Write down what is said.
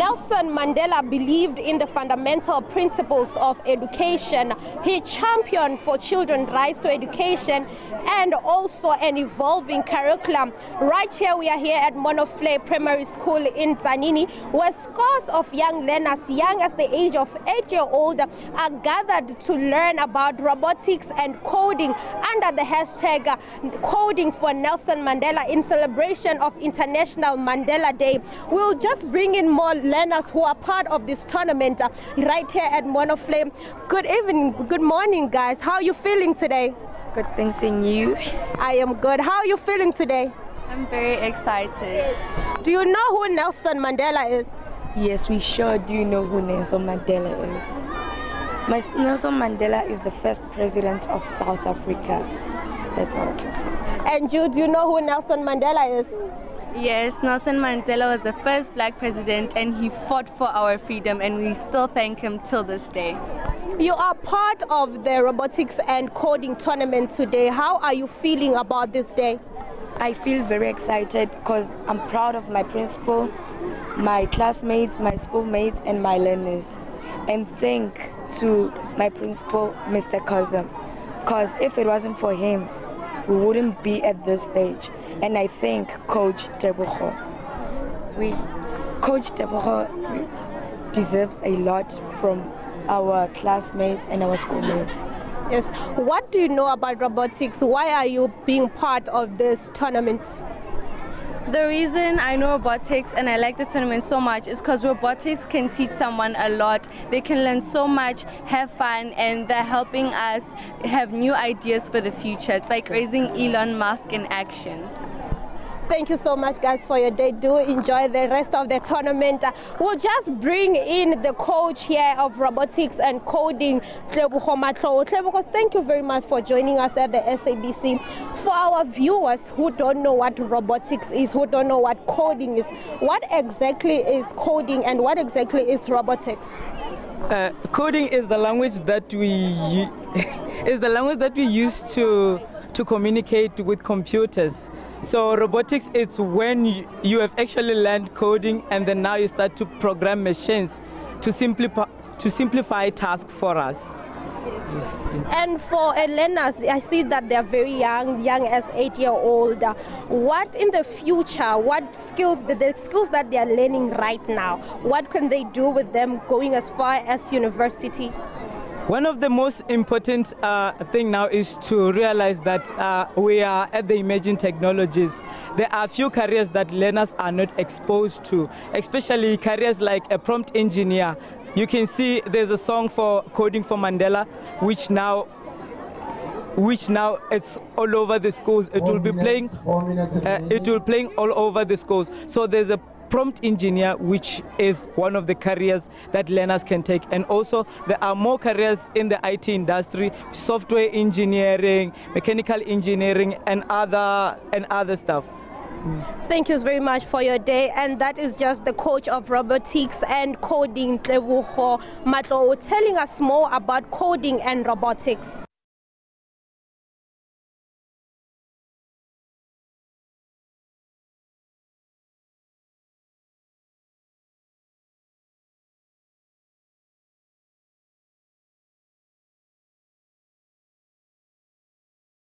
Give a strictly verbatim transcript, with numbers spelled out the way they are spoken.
Nelson Mandela believed in the fundamental principles of education. He championed for children's rights to education and also an evolving curriculum. Right here, we are here at Marnovlei Primary School in Tzaneen, where scores of young learners, young as the age of eight year old, are gathered to learn about robotics and coding under the hashtag Coding for Nelson Mandela in celebration of International Mandela Day. We'll just bring in more learners who are part of this tournament uh, right here at Marnovlei. Good evening, good morning, guys. How are you feeling today? Good, thanks, and you? I am good. How are you feeling today? I'm very excited. Do you know who Nelson Mandela is? Yes, we sure do know who Nelson Mandela is. My, Nelson Mandela is the first president of South Africa. That's all I can say. And you, do you know who Nelson Mandela is? Yes, Nelson Mandela was the first black president and he fought for our freedom, and we still thank him till this day. You are part of the robotics and coding tournament today. How are you feeling about this day? I feel very excited because I'm proud of my principal, my classmates, my schoolmates, and my learners. And thank to my principal, Mister Cousin, because if it wasn't for him, we wouldn't be at this stage. And I thank Coach Tebogo. We, Coach Tebogo deserves a lot from our classmates and our schoolmates. Yes. What do you know about robotics? Why are you being part of this tournament? The reason I know robotics and I like the tournament so much is because robotics can teach someone a lot. They can learn so much, have fun, and they're helping us have new ideas for the future. It's like raising Elon Musk in action. Thank you so much, guys, for your day. Do enjoy the rest of the tournament. We'll just bring in the coach here of robotics and coding, Tebogo Matlou. Tebogo, thank you very much for joining us at the S A B C. For our viewers who don't know what robotics is, who don't know what coding is, what exactly is coding and what exactly is robotics? Uh, coding is the language that we is the language that we use to to communicate with computers. So robotics is when you, you have actually learned coding and then now you start to program machines to simplify to simplify tasks for us. Yes. And for learners, I see that they're very young, young as eight year old. What in the future, what skills, the, the skills that they're learning right now, what can they do with them going as far as university? One of the most important uh, thing now is to realize that uh, we are at the emerging technologies. There are few careers that learners are not exposed to, especially careers like a prompt engineer. You can see there's a song for Coding for Mandela, which now which now it's all over the schools. It will be playing uh, it will playing all over the schools. So there's a prompt engineer, which is one of the careers that learners can take. And also there are more careers in the I T industry, software engineering, mechanical engineering, and other and other stuff. Thank you very much for your day. And that is just the coach of robotics and coding, Tebogo Matlou, telling us more about coding and robotics.